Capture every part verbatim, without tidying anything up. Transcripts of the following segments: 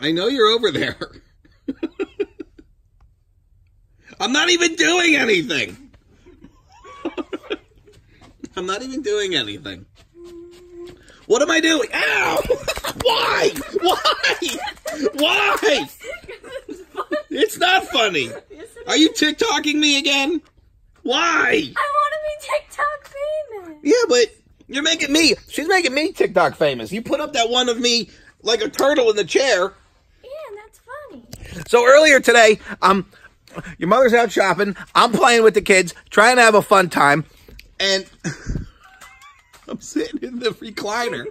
I know you're over there. I'm not even doing anything. I'm not even doing anything. What am I doing? Ow! Why? Why? Why? It's, it's not funny. Yes, it Are is. You TikToking me again? Why? I want to be TikTok famous. Yeah, but you're making me. She's making me TikTok famous. You put up that one of me like a turtle in the chair. Yeah, that's funny. So earlier today, um, your mother's out shopping. I'm playing with the kids, trying to have a fun time, and I'm sitting in the recliner,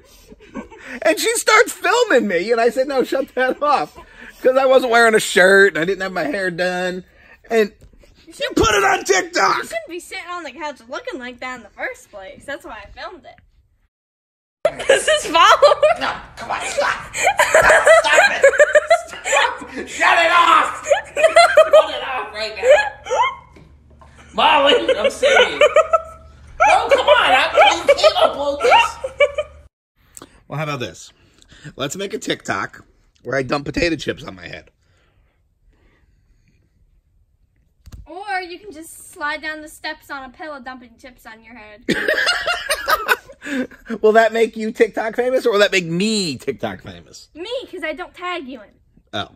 and she starts filming me, and I said, no, shut that off, because I wasn't wearing a shirt, and I didn't have my hair done, and you, you put it on TikTok! You shouldn't be sitting on the couch looking like that in the first place. That's why I filmed it. This is followers. No, come on, stop! Stop, stop it! Stop! Shut it off! No. Shut it off right now. Molly, I'm serious. No, come on, I, you can't upload this. Well, how about this? Let's make a TikTok where I dump potato chips on my head. Or you can just slide down the steps on a pillow dumping chips on your head. Will that make you TikTok famous, or will that make me TikTok famous? Me, because I don't tag you in. Oh.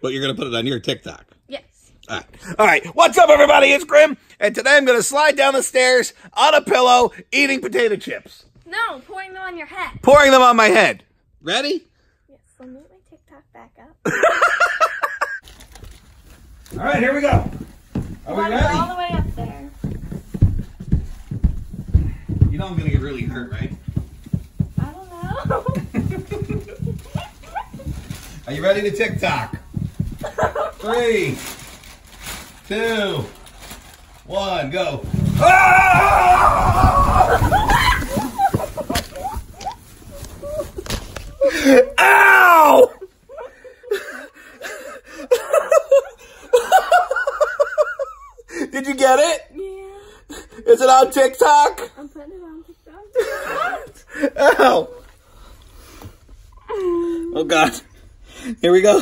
But you're going to put it on your TikTok. Yes. All right. All right. What's up, everybody? It's Grimm. And today I'm going to slide down the stairs on a pillow eating potato chips. No, pouring them on your head. Pouring them on my head. Ready? Yes. Let me get my TikTok back up. All right. Here we go. Are we ready? All the way up there. You know I'm going to get really hurt, right? I don't know. Are you ready to TikTok? Three, two, one, go. Ah! Ow! Did you get it? Yeah. Is it on TikTok? I'm putting it on TikTok. Ow! Oh, God. Here we go.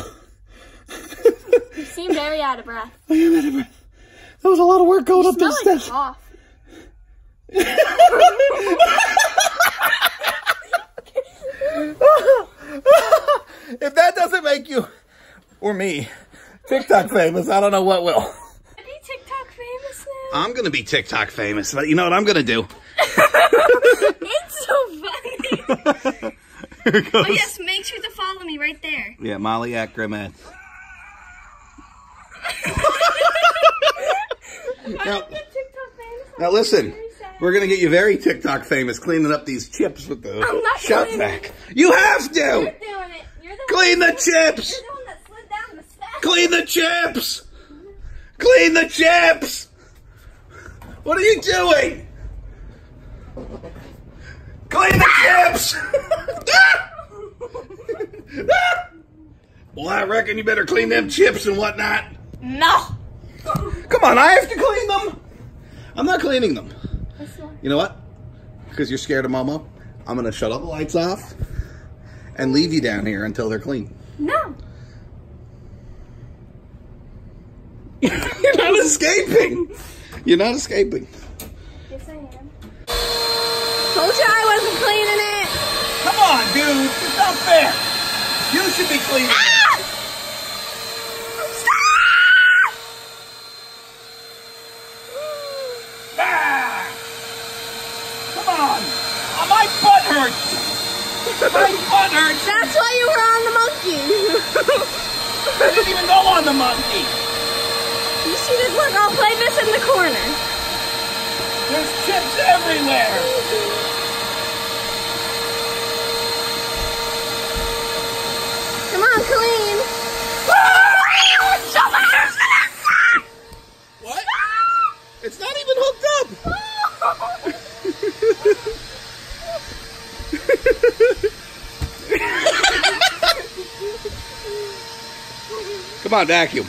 You seem very out of breath. I am out of breath. That was a lot of work going you up those steps. Like if that doesn't make you or me TikTok famous, I don't know what will. Are you TikTok famous now? I'm gonna be TikTok famous, but you know what I'm gonna do? It's so funny. Here it goes. Oh yes, make sure to follow me right there. Yeah, Molly at Grimmett. now, now listen, we're gonna get you very TikTok famous cleaning up these chips with the shotback. You have to. You're doing it. You're the Clean one the chips. You're the one that slid down the steps. Clean the chips. Clean the chips. What are you doing? Clean the chips. Well, I reckon you better clean them chips and whatnot. No. Come on, I have to clean them. I'm not cleaning them. You know what? Because you're scared of Momo, I'm going to shut all the lights off and leave you down here until they're clean. No. You're not escaping. You're not escaping. Yes, I am. Told you I wasn't cleaning it. Come on, dude. It's not fair. You should be cleaning ah! it. Stop! Ah! Come on. Oh, my butt hurts. My butt hurts. That's why you were on the monkey. I didn't even go on the monkey. You should just look. I'll play this in the corner. There's chips everywhere. Clean. What? It's not even hooked up. Come on, vacuum.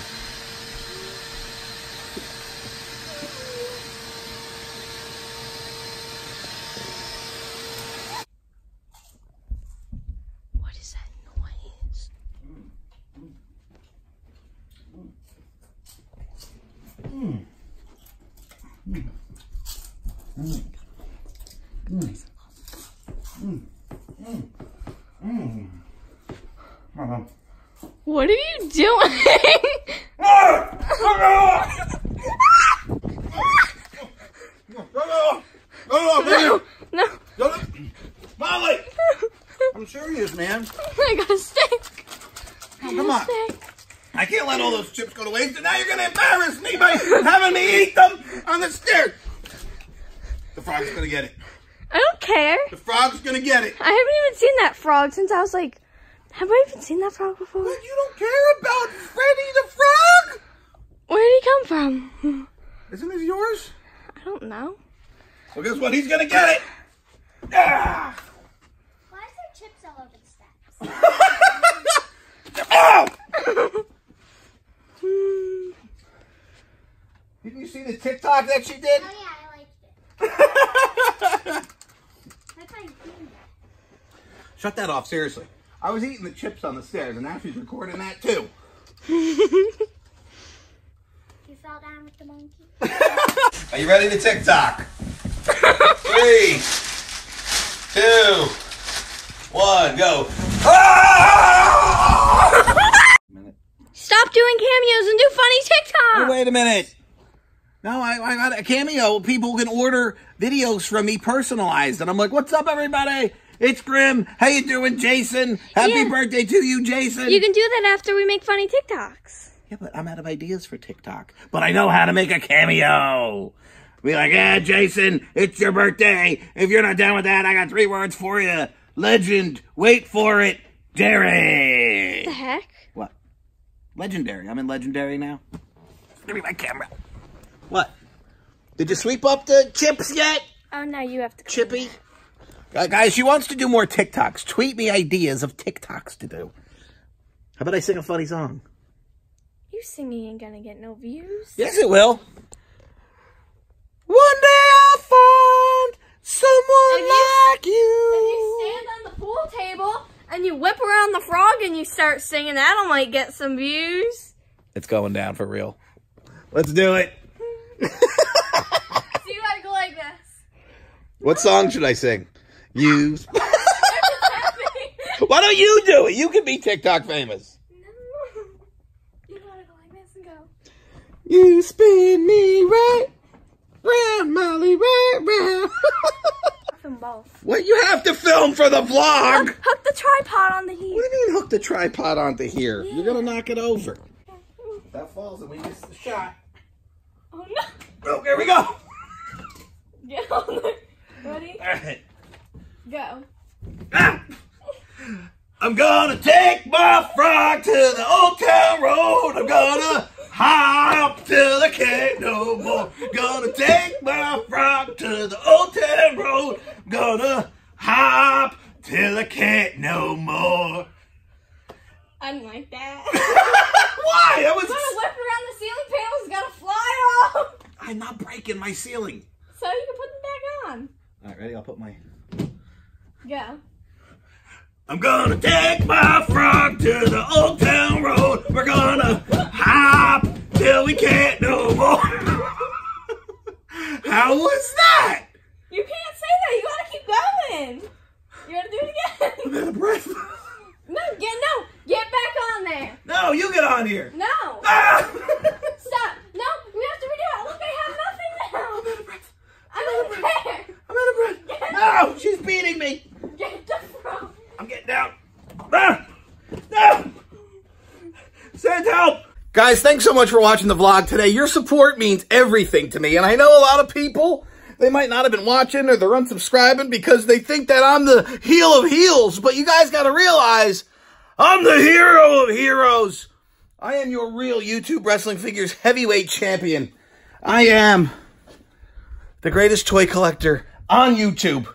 What is that noise? Mm. What are you doing? No, no. Molly! I'm serious, man. I got a steak. Oh, come on. Steak. I can't let all those chips go to waste, and now you're going to embarrass me by having me eat them on the stairs. The frog's going to get it. I don't care. The frog's going to get it. I haven't even seen that frog since I was like, have I even seen that frog before? Well, you don't care about Freddy the frog? Where did he come from? Isn't this yours? I don't know. Well, guess what? He's going to get it. Ah! Why is there chips all over the steps? Oh! Didn't you see the TikTok that she did? Oh, yeah, I liked it. I thought you didn't. Shut that off, seriously. I was eating the chips on the stairs, and now she's recording that, too. You fell down with the monkey. Are you ready to TikTok? Three, two, one, go. Ah! Stop doing cameos and do funny TikTok. Hey, wait a minute. No, I, I got a cameo. People can order videos from me personalized. And I'm like, what's up, everybody? It's Grim. How you doing, Jason? Happy yeah. birthday to you, Jason. You can do that after we make funny TikToks. Yeah, but I'm out of ideas for TikTok. But I know how to make a cameo. Be like, yeah, Jason, it's your birthday. If you're not down with that, I got three words for you. Legend, wait for it, Derek. What the heck? What? Legendary. I'm in legendary now. Give me my camera. What? Did you sweep up the chips yet? Oh, no, you have to. Chippy? Uh, guys, she wants to do more TikToks. Tweet me ideas of TikToks to do. How about I sing a funny song? You singing ain't gonna get no views. Yes, it will. One day I'll find someone you, like you. If you stand on the pool table and you whip around the frog and you start singing, that'll might get some views. It's going down for real. Let's do it. Do you like go like this? What song should I sing? You. Why don't you do it? You can be TikTok famous. No. You gotta go like this and go. You spin me right. Round, Molly, round, round. Film both. What? You have to film for the vlog. Hook, hook the tripod onto here. What do you mean hook the tripod onto here? Yeah. You're going to knock it over. That falls and we miss the shot. Oh, no. Oh, here we go. Get on there. Ready? All right. Go. Ah! I'm going to take my frog to the old town road. I'm going to high up till I can't no more. Gonna take my frog to the old town road. Gonna hop till I can't no more. I didn't like that. Why? That was. I'm gonna whip around the ceiling panels. Gotta fly off. I'm not breaking my ceiling. So you can put them back on. All right, ready? I'll put my. Go. I'm gonna take my frog to the old town road. We're gonna hop till we can't no more. How was that? You can't say that. You gotta keep going. You gotta do it again. I'm out of breath. No, get no, get back on there. No, you get on here. No. Ah! Stop. No, we have to redo it. Look, I have nothing now. I'm out of breath. I'm out of breath. I'm out of breath. No, oh, she's beating me. Get the frog. I'm getting down. Ah! No! Send help! Guys, thanks so much for watching the vlog today. Your support means everything to me. And I know a lot of people, they might not have been watching or they're unsubscribing because they think that I'm the heel of heels. But you guys got to realize, I'm the hero of heroes. I am your real YouTube Wrestling Figures heavyweight champion. I am the greatest toy collector on YouTube.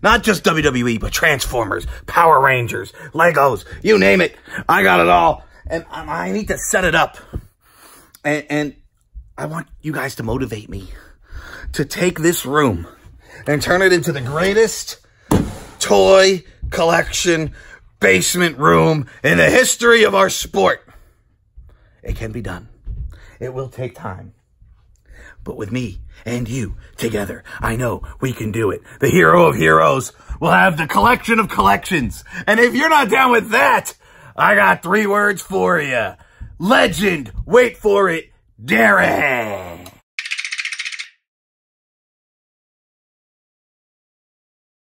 Not just W W E, but Transformers, Power Rangers, Legos, you name it. I got it all. And I need to set it up. And, and I want you guys to motivate me to take this room and turn it into the greatest toy collection basement room in the history of our sport. It can be done. It will take time. But with me and you together, I know we can do it. The hero of heroes will have the collection of collections. And if you're not down with that, I got three words for you. Legend, wait for it, Derek.